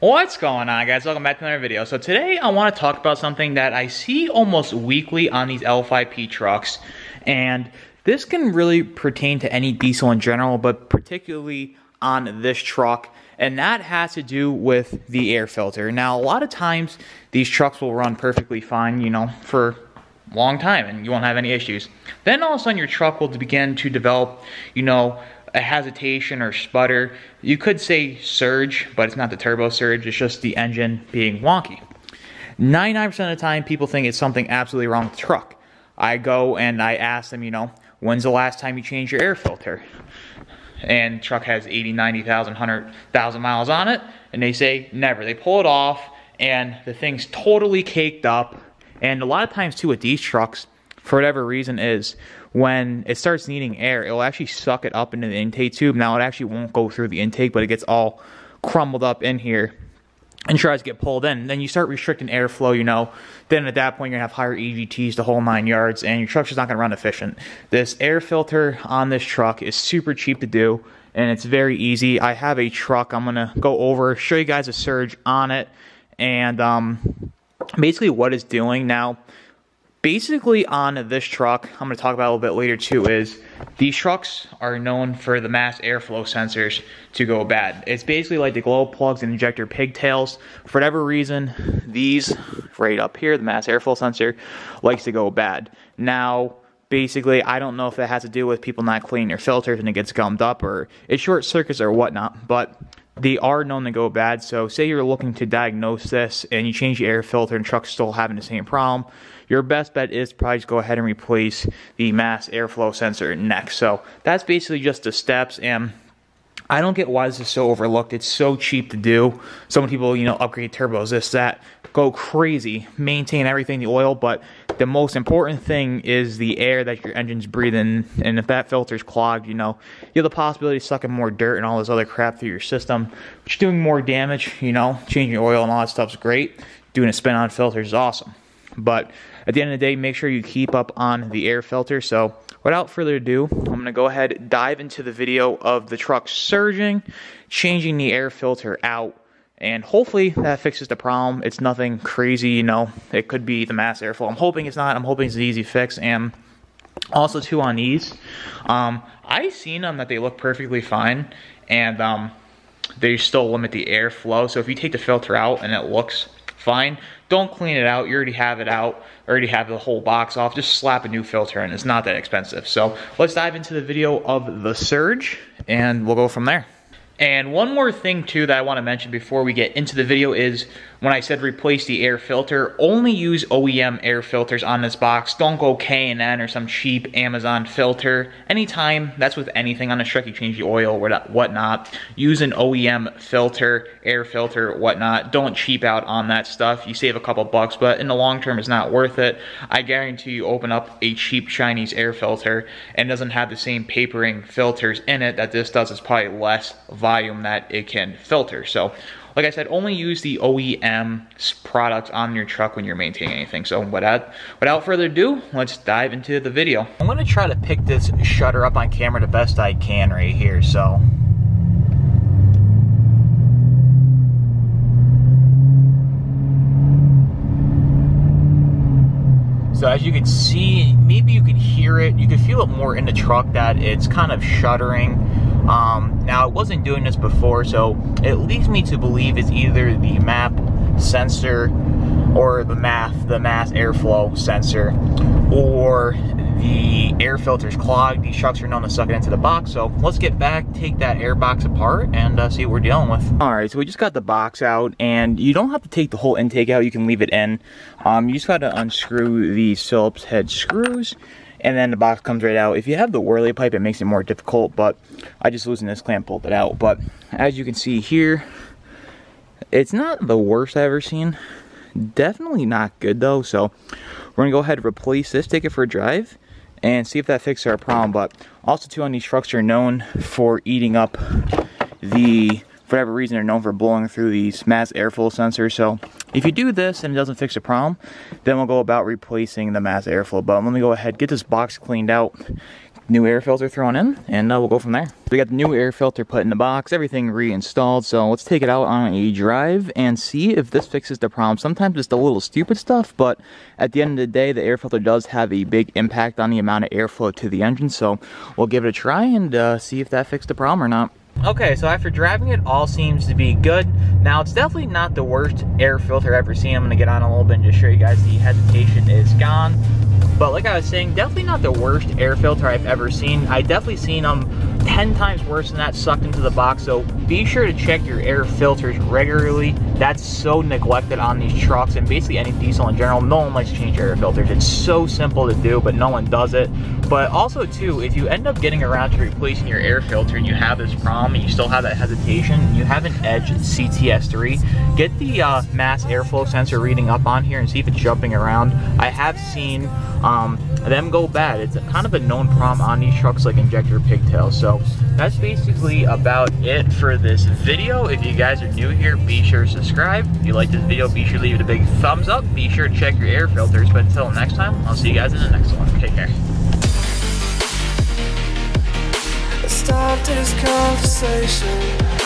What's going on, guys? Welcome back to another video. So today I want to talk about something that I see almost weekly on these L5P trucks, and this can really pertain to any diesel in general, but particularly on this truck, and that has to do with the air filter. Now, a lot of times these trucks will run perfectly fine, you know, for a long time, and you won't have any issues. Then all of a sudden your truck will begin to develop, you know, a hesitation or sputter. You could say surge, but it's not the turbo surge, it's just the engine being wonky. 99% of the time people think it's something absolutely wrong with the truck. I go and I ask them, you know, when's the last time you changed your air filter? And truck has 80, 90,000, 100,000 miles on it, and they say never. They pull it off and the thing's totally caked up. And a lot of times too with these trucks, for whatever reason, is when it starts needing air, it'll actually suck it up into the intake tube. Now, it actually won't go through the intake, but it gets all crumbled up in here and tries to get pulled in. Then you start restricting airflow, you know. Then at that point, you're going to have higher EGTs, the whole 9 yards, and your truck's just not going to run efficient. This air filter on this truck is super cheap to do, and it's very easy. I have a truck I'm going to go over, show you guys a surge on it, and basically what it's doing now. Basically on this truck, I'm going to talk about a little bit later too, is these trucks are known for the mass airflow sensors to go bad. It's basically like the glow plugs and injector pigtails. For whatever reason, these right up here, the mass airflow sensor, likes to go bad. Now, basically, I don't know if that has to do with people not cleaning their filters and it gets gummed up, or it's short circuits or whatnot, but they are known to go bad. So say you're looking to diagnose this and you change the air filter and truck's still having the same problem, your best bet is probably just go ahead and replace the mass airflow sensor next. So that's basically just the steps, and I don't get why this is so overlooked. It's so cheap to do. So many people, you know, upgrade turbos, this, that, go crazy, maintain everything, the oil, but the most important thing is the air that your engine's breathing, and if that filter's clogged, you have the possibility of sucking more dirt and all this other crap through your system, which doing more damage. You know, changing oil and all that stuff's great. Doing a spin on filters is awesome, but at the end of the day, make sure you keep up on the air filter. So without further ado, I'm going to go ahead and dive into the video of the truck surging, changing the air filter out, and hopefully that fixes the problem. It's nothing crazy, you know. It could be the mass airflow. I'm hoping it's not. I'm hoping it's an easy fix. And also too on these, I've seen them that they look perfectly fine, and they still limit the airflow. So if you take the filter out and it looks fine, don't clean it out. You already have it out. Already have the whole box off. Just slap a new filter in. It's not that expensive. So let's dive into the video of the surge, and we'll go from there. And one more thing too that I want to mention before we get into the video is when I said replace the air filter, only use OEM air filters on this box. Don't go K&N or some cheap Amazon filter. Anytime, that's with anything on the truck, you change the oil, whatnot. Use an OEM filter, air filter, whatnot. Don't cheap out on that stuff. You save a couple bucks, but in the long term, it's not worth it. I guarantee you open up a cheap Chinese air filter and doesn't have the same papering filters in it that this does. It's probably less volume that it can filter. So like I said, only use the OEM products on your truck when you're maintaining anything. So without further ado, let's dive into the video. I'm going to try to pick this shutter up on camera the best I can right here. So as you can see, maybe you can hear it, you can feel it more in the truck that it's kind of shuddering. Now, it wasn't doing this before, so it leads me to believe it's either the MAP sensor or the mass airflow sensor, or the air filter's clogged. These trucks are known to suck it into the box, so let's get back, take that air box apart, and see what we're dealing with. Alright, so we just got the box out, and you don't have to take the whole intake out, you can leave it in. You just got to unscrew the Phillips head screws, and then the box comes right out. If you have the whirly pipe, it makes it more difficult, but I just loosened this clamp, pulled it out. But as you can see here, it's not the worst I've ever seen. Definitely not good though, so we're gonna go ahead and replace this, take it for a drive, and see if that fixes our problem. But also too, on these trucks are known for eating up the, for whatever reason, they're known for blowing through these mass airflow sensors. So if you do this and it doesn't fix the problem, then we'll go about replacing the mass airflow. But let me go ahead, get this box cleaned out, new air filter thrown in, and we'll go from there. We got the new air filter put in the box, everything reinstalled, so let's take it out on a drive and see if this fixes the problem. Sometimes it's the little stupid stuff, but at the end of the day, the air filter does have a big impact on the amount of airflow to the engine, so we'll give it a try and see if that fixed the problem or not. Okay, so after driving it, all seems to be good. Now, it's definitely not the worst air filter I've ever seen. I'm gonna get on a little bit and just show you guys the hesitation is gone. But like I was saying, definitely not the worst air filter I've ever seen. I definitely seen them 10 times worse than that sucked into the box, so be sure to check your air filters regularly. That's so neglected on these trucks and basically any diesel in general. No one likes to change air filters. It's so simple to do, but no one does it. But also too, if you end up getting around to replacing your air filter and you have this problem and you still have that hesitation, you have an Edge CTS3. Get the mass airflow sensor reading up on here and see if it's jumping around. I have seen them go bad. It's kind of a known problem on these trucks like injector pigtails. So that's basically about it for this video. If you guys are new here, be sure to subscribe. If you like this video, be sure to leave it a big thumbs up. Be sure to check your air filters. But until next time, I'll see you guys in the next one. Take care. I stopped this conversation.